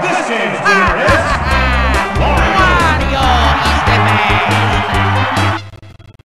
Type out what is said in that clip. This game's winner is...